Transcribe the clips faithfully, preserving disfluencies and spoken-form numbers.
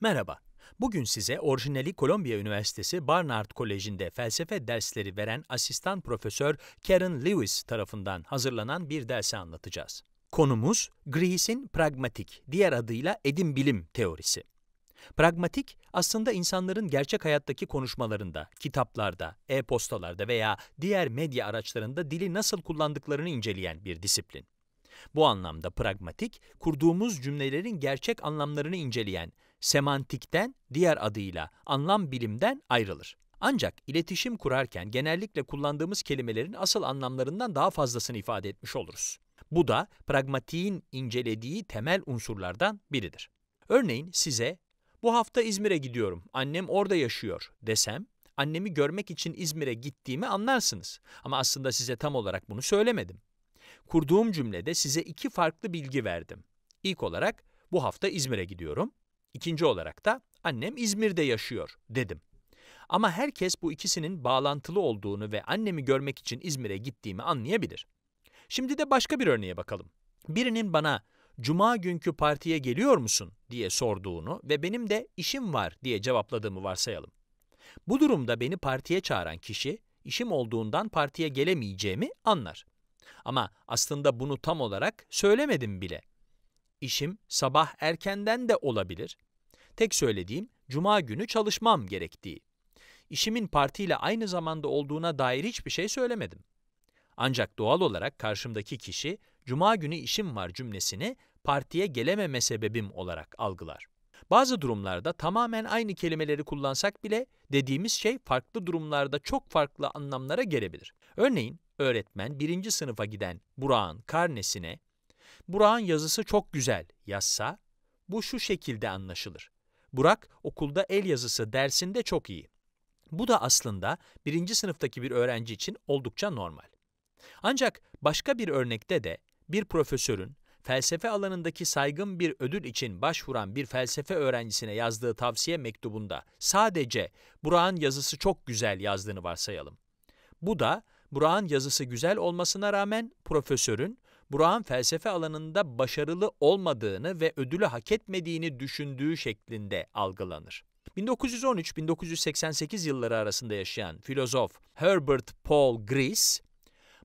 Merhaba, bugün size orijinali Kolombiya Üniversitesi Barnard Koleji'nde felsefe dersleri veren asistan profesör Karen Lewis tarafından hazırlanan bir dersi anlatacağız. Konumuz, Grice'in pragmatik, diğer adıyla edim bilim teorisi. Pragmatik, aslında insanların gerçek hayattaki konuşmalarında, kitaplarda, e-postalarda veya diğer medya araçlarında dili nasıl kullandıklarını inceleyen bir disiplin. Bu anlamda pragmatik, kurduğumuz cümlelerin gerçek anlamlarını inceleyen, semantikten, diğer adıyla anlam bilimden ayrılır. Ancak iletişim kurarken genellikle kullandığımız kelimelerin asıl anlamlarından daha fazlasını ifade etmiş oluruz. Bu da pragmatiğin incelediği temel unsurlardan biridir. Örneğin size, "Bu hafta İzmir'e gidiyorum, annem orada yaşıyor" desem, annemi görmek için İzmir'e gittiğimi anlarsınız. Ama aslında size tam olarak bunu söylemedim. Kurduğum cümlede size iki farklı bilgi verdim. İlk olarak, "Bu hafta İzmir'e gidiyorum." İkinci olarak da, "Annem İzmir'de yaşıyor" dedim. Ama herkes bu ikisinin bağlantılı olduğunu ve annemi görmek için İzmir'e gittiğimi anlayabilir. Şimdi de başka bir örneğe bakalım. Birinin bana, "Cuma günkü partiye geliyor musun?" diye sorduğunu ve benim de "işim var" diye cevapladığımı varsayalım. Bu durumda beni partiye çağıran kişi, işim olduğundan partiye gelemeyeceğimi anlar. Ama aslında bunu tam olarak söylemedim bile. İşim sabah erkenden de olabilir. Tek söylediğim, cuma günü çalışmam gerektiği. İşimin partiyle aynı zamanda olduğuna dair hiçbir şey söylemedim. Ancak doğal olarak karşımdaki kişi, "Cuma günü işim var" cümlesini partiye gelememe sebebim olarak algılar. Bazı durumlarda tamamen aynı kelimeleri kullansak bile dediğimiz şey farklı durumlarda çok farklı anlamlara gelebilir. Örneğin öğretmen birinci sınıfa giden Burak'ın karnesine, "Burak'ın yazısı çok güzel" yazsa, bu şu şekilde anlaşılır: "Burak okulda el yazısı dersinde çok iyi." Bu da aslında birinci sınıftaki bir öğrenci için oldukça normal. Ancak başka bir örnekte de bir profesörün felsefe alanındaki saygın bir ödül için başvuran bir felsefe öğrencisine yazdığı tavsiye mektubunda sadece "Burak'ın yazısı çok güzel" yazdığını varsayalım. Bu da Burak'ın yazısı güzel olmasına rağmen profesörün Burak'ın felsefe alanında başarılı olmadığını ve ödülü hak etmediğini düşündüğü şeklinde algılanır. bin dokuz yüz on üç bin dokuz yüz seksen sekiz yılları arasında yaşayan filozof Herbert Paul Grice,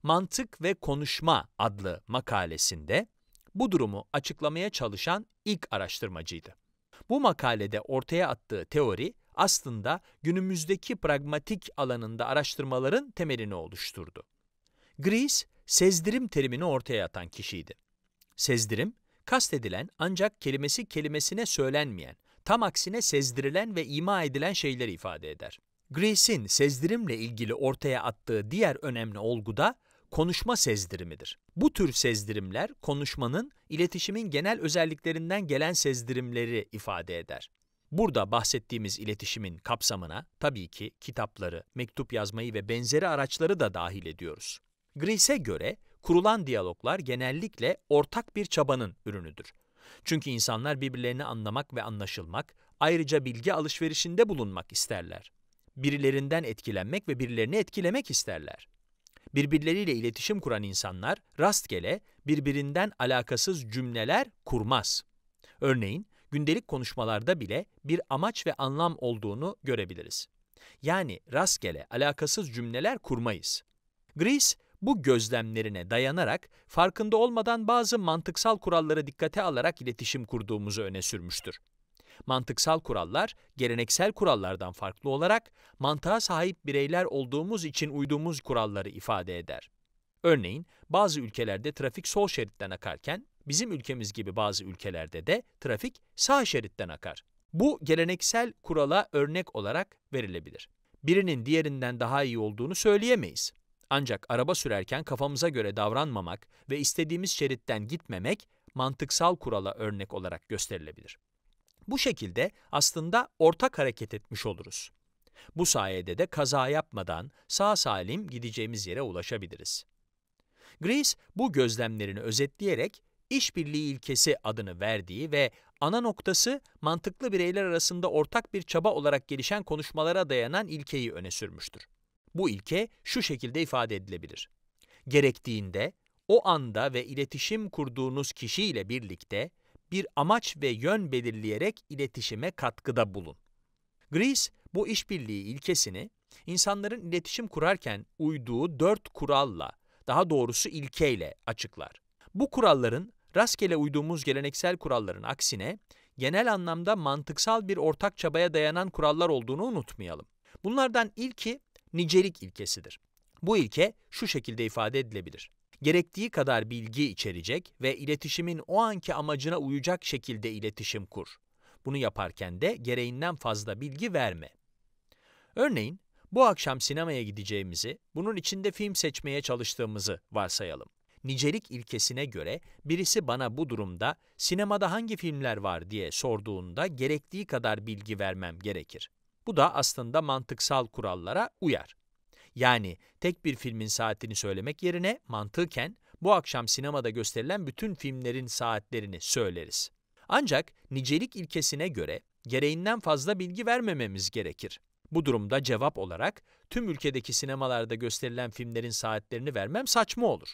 "Mantık ve Konuşma" adlı makalesinde bu durumu açıklamaya çalışan ilk araştırmacıydı. Bu makalede ortaya attığı teori aslında günümüzdeki pragmatik alanında araştırmaların temelini oluşturdu. Grice, sezdirim terimini ortaya atan kişiydi. Sezdirim, kastedilen ancak kelimesi kelimesine söylenmeyen, tam aksine sezdirilen ve ima edilen şeyleri ifade eder. Grice'in sezdirimle ilgili ortaya attığı diğer önemli olgu da konuşma sezdirimidir. Bu tür sezdirimler, konuşmanın, iletişimin genel özelliklerinden gelen sezdirimleri ifade eder. Burada bahsettiğimiz iletişimin kapsamına tabii ki kitapları, mektup yazmayı ve benzeri araçları da dahil ediyoruz. Grice'e göre kurulan diyaloglar genellikle ortak bir çabanın ürünüdür. Çünkü insanlar birbirlerini anlamak ve anlaşılmak, ayrıca bilgi alışverişinde bulunmak isterler. Birilerinden etkilenmek ve birilerini etkilemek isterler. Birbirleriyle iletişim kuran insanlar rastgele, birbirinden alakasız cümleler kurmaz. Örneğin, gündelik konuşmalarda bile bir amaç ve anlam olduğunu görebiliriz. Yani rastgele, alakasız cümleler kurmayız. Grice, bu gözlemlerine dayanarak, farkında olmadan bazı mantıksal kurallara dikkate alarak iletişim kurduğumuzu öne sürmüştür. Mantıksal kurallar, geleneksel kurallardan farklı olarak, mantığa sahip bireyler olduğumuz için uyduğumuz kuralları ifade eder. Örneğin, bazı ülkelerde trafik sol şeritten akarken, bizim ülkemiz gibi bazı ülkelerde de trafik sağ şeritten akar. Bu, geleneksel kurala örnek olarak verilebilir. Birinin diğerinden daha iyi olduğunu söyleyemeyiz. Ancak araba sürerken kafamıza göre davranmamak ve istediğimiz şeritten gitmemek, mantıksal kurala örnek olarak gösterilebilir. Bu şekilde aslında ortak hareket etmiş oluruz. Bu sayede de kaza yapmadan sağ salim gideceğimiz yere ulaşabiliriz. Grice, bu gözlemlerini özetleyerek işbirliği ilkesi adını verdiği ve ana noktası mantıklı bireyler arasında ortak bir çaba olarak gelişen konuşmalara dayanan ilkeyi öne sürmüştür. Bu ilke şu şekilde ifade edilebilir: gerektiğinde, o anda ve iletişim kurduğunuz kişiyle birlikte, bir amaç ve yön belirleyerek iletişime katkıda bulun. Grice, bu işbirliği ilkesini insanların iletişim kurarken uyduğu dört kuralla, daha doğrusu ilkeyle açıklar. Bu kuralların rastgele uyduğumuz geleneksel kuralların aksine genel anlamda mantıksal bir ortak çabaya dayanan kurallar olduğunu unutmayalım. Bunlardan ilki nicelik ilkesidir. Bu ilke şu şekilde ifade edilebilir. Gerektiği kadar bilgi içerecek ve iletişimin o anki amacına uyacak şekilde iletişim kur. Bunu yaparken de gereğinden fazla bilgi verme. Örneğin, bu akşam sinemaya gideceğimizi, bunun için de film seçmeye çalıştığımızı varsayalım. Nicelik ilkesine göre birisi bana bu durumda sinemada hangi filmler var diye sorduğunda gerektiği kadar bilgi vermem gerekir. Bu da aslında mantıksal kurallara uyar. Yani tek bir filmin saatini söylemek yerine mantıken bu akşam sinemada gösterilen bütün filmlerin saatlerini söyleriz. Ancak nicelik ilkesine göre gereğinden fazla bilgi vermememiz gerekir. Bu durumda cevap olarak tüm ülkedeki sinemalarda gösterilen filmlerin saatlerini vermem saçma olur.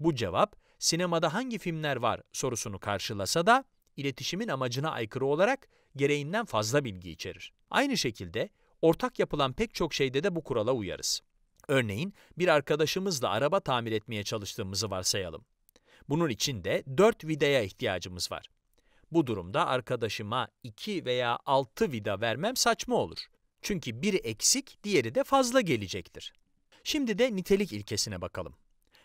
Bu cevap sinemada hangi filmler var sorusunu karşılasa da iletişimin amacına aykırı olarak gereğinden fazla bilgi içerir. Aynı şekilde ortak yapılan pek çok şeyde de bu kurala uyarız. Örneğin bir arkadaşımızla araba tamir etmeye çalıştığımızı varsayalım. Bunun için de dört vidaya ihtiyacımız var. Bu durumda arkadaşıma iki veya altı vida vermem saçma olur. Çünkü biri eksik, diğeri de fazla gelecektir. Şimdi de nitelik ilkesine bakalım.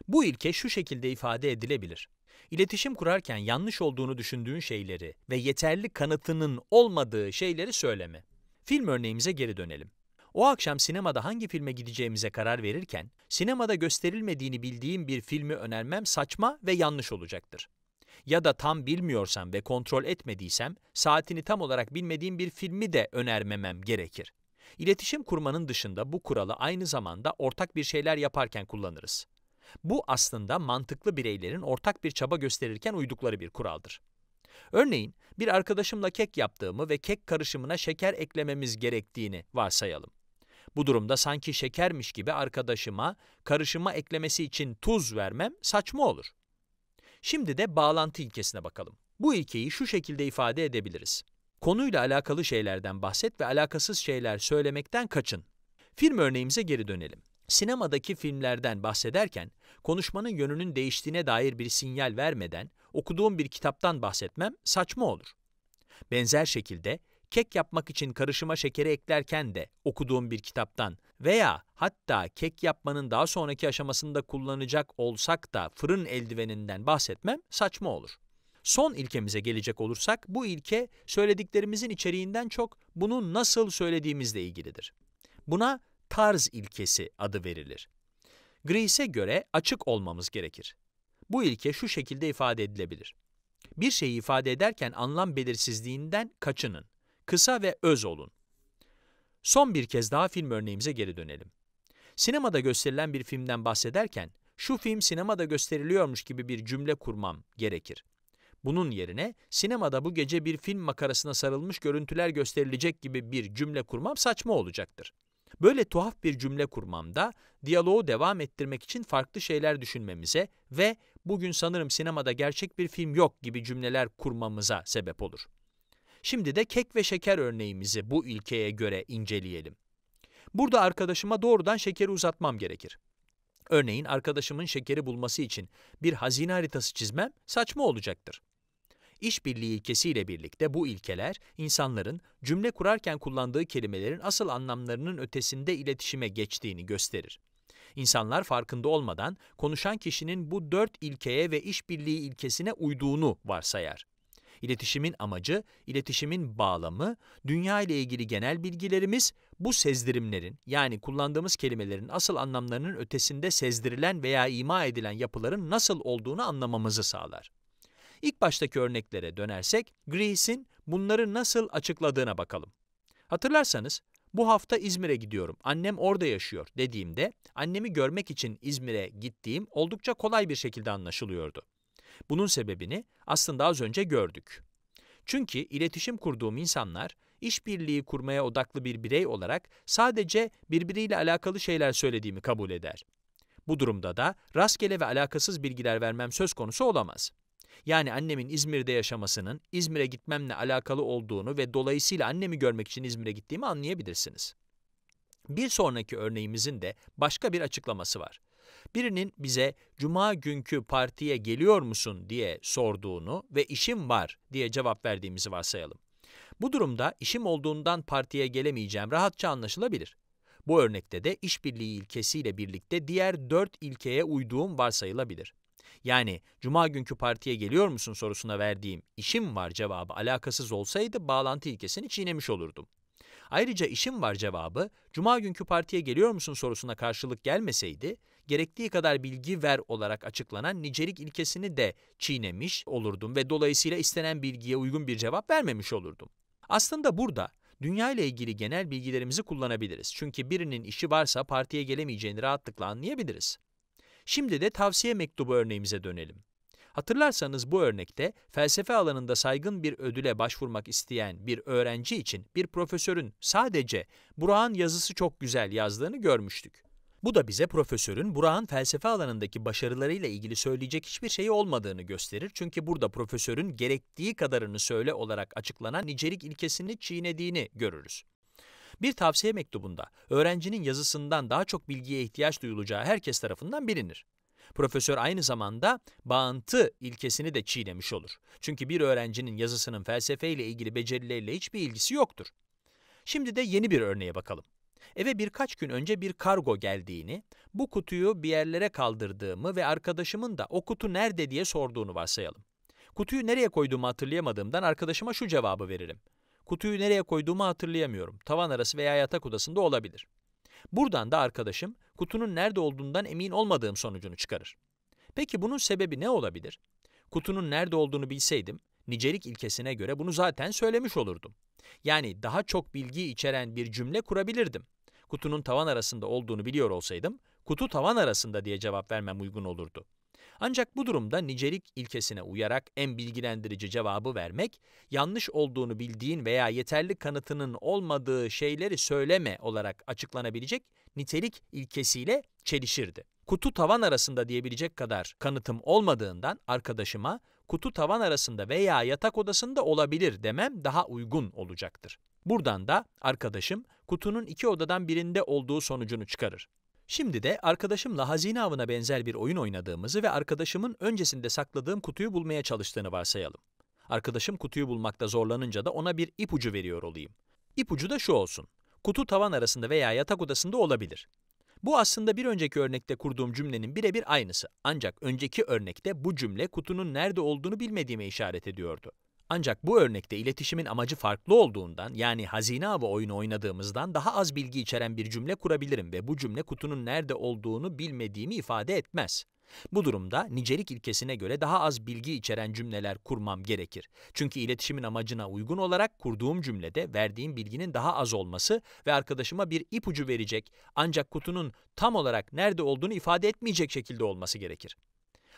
Bu ilke şu şekilde ifade edilebilir. İletişim kurarken yanlış olduğunu düşündüğün şeyleri ve yeterli kanıtının olmadığı şeyleri söyleme. Film örneğimize geri dönelim. O akşam sinemada hangi filme gideceğimize karar verirken, sinemada gösterilmediğini bildiğim bir filmi önermem saçma ve yanlış olacaktır. Ya da tam bilmiyorsam ve kontrol etmediysem, saatini tam olarak bilmediğim bir filmi de önermemem gerekir. İletişim kurmanın dışında bu kuralı aynı zamanda ortak bir şeyler yaparken kullanırız. Bu aslında mantıklı bireylerin ortak bir çaba gösterirken uydukları bir kuraldır. Örneğin, bir arkadaşımla kek yaptığımı ve kek karışımına şeker eklememiz gerektiğini varsayalım. Bu durumda sanki şekermiş gibi arkadaşıma karışıma eklemesi için tuz vermem saçma olur. Şimdi de bağlantı ilkesine bakalım. Bu ilkeyi şu şekilde ifade edebiliriz. Konuyla alakalı şeylerden bahset ve alakasız şeyler söylemekten kaçın. Film örneğimize geri dönelim. Sinemadaki filmlerden bahsederken, konuşmanın yönünün değiştiğine dair bir sinyal vermeden, okuduğum bir kitaptan bahsetmem saçma olur. Benzer şekilde, kek yapmak için karışıma şekeri eklerken de okuduğum bir kitaptan veya hatta kek yapmanın daha sonraki aşamasında kullanacak olsak da fırın eldiveninden bahsetmem saçma olur. Son ilkemize gelecek olursak, bu ilke söylediklerimizin içeriğinden çok bunu nasıl söylediğimizle ilgilidir. Buna tarz ilkesi adı verilir. Grice'e göre açık olmamız gerekir. Bu ilke şu şekilde ifade edilebilir. Bir şeyi ifade ederken anlam belirsizliğinden kaçının. Kısa ve öz olun. Son bir kez daha film örneğimize geri dönelim. Sinemada gösterilen bir filmden bahsederken, şu film sinemada gösteriliyormuş gibi bir cümle kurmam gerekir. Bunun yerine, sinemada bu gece bir film makarasına sarılmış görüntüler gösterilecek gibi bir cümle kurmam saçma olacaktır. Böyle tuhaf bir cümle kurmamda, diyaloğu devam ettirmek için farklı şeyler düşünmemize ve bugün sanırım sinemada gerçek bir film yok gibi cümleler kurmamıza sebep olur. Şimdi de kek ve şeker örneğimizi bu ilkeye göre inceleyelim. Burada arkadaşıma doğrudan şekeri uzatmam gerekir. Örneğin arkadaşımın şekeri bulması için bir hazine haritası çizmem saçma olacaktır. İşbirliği ilkesiyle birlikte bu ilkeler, insanların cümle kurarken kullandığı kelimelerin asıl anlamlarının ötesinde iletişime geçtiğini gösterir. İnsanlar farkında olmadan konuşan kişinin bu dört ilkeye ve işbirliği ilkesine uyduğunu varsayar. İletişimin amacı, iletişimin bağlamı, dünya ile ilgili genel bilgilerimiz, bu sezdirimlerin yani kullandığımız kelimelerin asıl anlamlarının ötesinde sezdirilen veya ima edilen yapıların nasıl olduğunu anlamamızı sağlar. İlk baştaki örneklere dönersek, Grice'in bunları nasıl açıkladığına bakalım. Hatırlarsanız, bu hafta İzmir'e gidiyorum, annem orada yaşıyor dediğimde, annemi görmek için İzmir'e gittiğim oldukça kolay bir şekilde anlaşılıyordu. Bunun sebebini aslında az önce gördük. Çünkü iletişim kurduğum insanlar, işbirliği kurmaya odaklı bir birey olarak sadece birbiriyle alakalı şeyler söylediğimi kabul eder. Bu durumda da rastgele ve alakasız bilgiler vermem söz konusu olamaz. Yani annemin İzmir'de yaşamasının İzmir'e gitmemle alakalı olduğunu ve dolayısıyla annemi görmek için İzmir'e gittiğimi anlayabilirsiniz. Bir sonraki örneğimizin de başka bir açıklaması var. Birinin bize "Cuma günkü partiye geliyor musun?" diye sorduğunu ve "işim var" diye cevap verdiğimizi varsayalım. Bu durumda işim olduğundan partiye gelemeyeceğim rahatça anlaşılabilir. Bu örnekte de işbirliği ilkesiyle birlikte diğer dört ilkeye uyduğum varsayılabilir. Yani "Cuma günkü partiye geliyor musun?" sorusuna verdiğim "işim var" cevabı alakasız olsaydı bağlantı ilkesini çiğnemiş olurdum. Ayrıca "işim var" cevabı "Cuma günkü partiye geliyor musun?" sorusuna karşılık gelmeseydi, gerektiği kadar bilgi ver olarak açıklanan nicelik ilkesini de çiğnemiş olurdum ve dolayısıyla istenen bilgiye uygun bir cevap vermemiş olurdum. Aslında burada dünya ile ilgili genel bilgilerimizi kullanabiliriz. Çünkü birinin işi varsa partiye gelemeyeceğini rahatlıkla anlayabiliriz. Şimdi de tavsiye mektubu örneğimize dönelim. Hatırlarsanız bu örnekte felsefe alanında saygın bir ödüle başvurmak isteyen bir öğrenci için bir profesörün sadece "Burak'ın yazısı çok güzel" yazdığını görmüştük. Bu da bize profesörün Burak'ın felsefe alanındaki başarılarıyla ilgili söyleyecek hiçbir şey olmadığını gösterir. Çünkü burada profesörün "gerektiği kadarını söyle" olarak açıklanan nicelik ilkesini çiğnediğini görürüz. Bir tavsiye mektubunda öğrencinin yazısından daha çok bilgiye ihtiyaç duyulacağı herkes tarafından bilinir. Profesör aynı zamanda bağıntı ilkesini de çiğnemiş olur. Çünkü bir öğrencinin yazısının felsefeyle ilgili becerileriyle hiçbir ilgisi yoktur. Şimdi de yeni bir örneğe bakalım. Eve birkaç gün önce bir kargo geldiğini, bu kutuyu bir yerlere kaldırdığımı ve arkadaşımın da "o kutu nerede?" diye sorduğunu varsayalım. Kutuyu nereye koyduğumu hatırlayamadığımdan arkadaşıma şu cevabı veririm: "Kutuyu nereye koyduğumu hatırlayamıyorum. Tavan arası veya yatak odasında olabilir." Buradan da arkadaşım kutunun nerede olduğundan emin olmadığım sonucunu çıkarır. Peki bunun sebebi ne olabilir? Kutunun nerede olduğunu bilseydim, nicelik ilkesine göre bunu zaten söylemiş olurdum. Yani daha çok bilgi içeren bir cümle kurabilirdim. Kutunun tavan arasında olduğunu biliyor olsaydım, "kutu tavan arasında" diye cevap vermem uygun olurdu. Ancak bu durumda nicelik ilkesine uyarak en bilgilendirici cevabı vermek, yanlış olduğunu bildiğin veya yeterli kanıtının olmadığı şeyleri söyleme olarak açıklanabilecek nitelik ilkesiyle çelişirdi. "Kutu tavan arasında" diyebilecek kadar kanıtım olmadığından arkadaşıma "kutu tavan arasında veya yatak odasında olabilir" demem daha uygun olacaktır. Buradan da arkadaşım kutunun iki odadan birinde olduğu sonucunu çıkarır. Şimdi de arkadaşımla hazine avına benzer bir oyun oynadığımızı ve arkadaşımın öncesinde sakladığım kutuyu bulmaya çalıştığını varsayalım. Arkadaşım kutuyu bulmakta zorlanınca da ona bir ipucu veriyor olayım. İpucu da şu olsun: "kutu tavan arasında veya yatak odasında olabilir." Bu aslında bir önceki örnekte kurduğum cümlenin birebir aynısı. Ancak önceki örnekte bu cümle kutunun nerede olduğunu bilmediğime işaret ediyordu. Ancak bu örnekte iletişimin amacı farklı olduğundan, yani hazine avı oyunu oynadığımızdan daha az bilgi içeren bir cümle kurabilirim ve bu cümle kutunun nerede olduğunu bilmediğimi ifade etmez. Bu durumda nicelik ilkesine göre daha az bilgi içeren cümleler kurmam gerekir. Çünkü iletişimin amacına uygun olarak kurduğum cümlede verdiğim bilginin daha az olması ve arkadaşıma bir ipucu verecek ancak kutunun tam olarak nerede olduğunu ifade etmeyecek şekilde olması gerekir.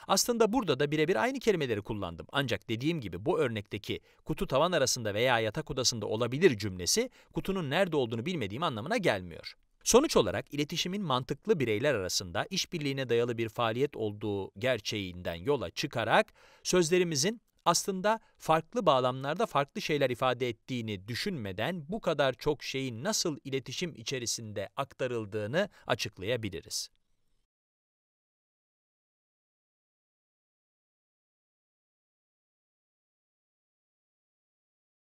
Aslında burada da birebir aynı kelimeleri kullandım. Ancak dediğim gibi bu örnekteki "kutu tavan arasında veya yatak odasında olabilir" cümlesi kutunun nerede olduğunu bilmediğim anlamına gelmiyor. Sonuç olarak iletişimin mantıklı bireyler arasında işbirliğine dayalı bir faaliyet olduğu gerçeğinden yola çıkarak sözlerimizin aslında farklı bağlamlarda farklı şeyler ifade ettiğini düşünmeden bu kadar çok şeyin nasıl iletişim içerisinde aktarıldığını açıklayabiliriz.